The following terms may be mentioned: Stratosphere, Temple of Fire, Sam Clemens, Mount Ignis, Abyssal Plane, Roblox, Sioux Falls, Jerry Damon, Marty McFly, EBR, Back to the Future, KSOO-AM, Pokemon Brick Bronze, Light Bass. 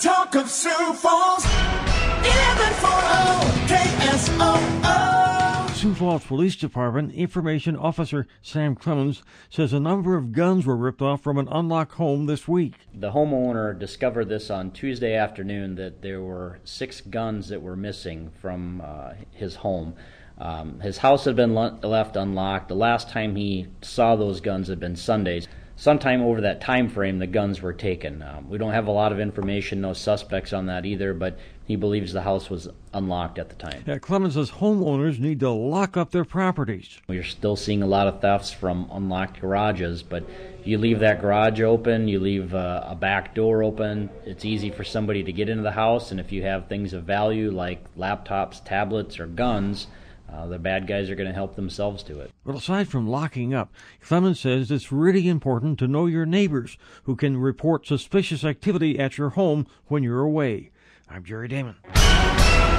talk of Sioux Falls. 1140 KSOO. Sioux Falls Police Department Information Officer Sam Clemens says a number of guns were ripped off from an unlocked home this week. The homeowner discovered this on Tuesday afternoon, that there were 6 guns that were missing from his home. His house had been left unlocked. The last time he saw those guns had been Sundays. Sometime over that time frame, the guns were taken. We don't have a lot of information, no suspects on that either, but he believes the house was unlocked at the time. Yeah, Clemens says homeowners need to lock up their properties. We're still seeing a lot of thefts from unlocked garages, but if you leave that garage open, you leave a back door open, it's easy for somebody to get into the house, and if you have things of value like laptops, tablets, or guns, the bad guys are going to help themselves to it. Well, aside from locking up, Clemens says it's really important to know your neighbors, who can report suspicious activity at your home when you're away. I'm Jerry Damon.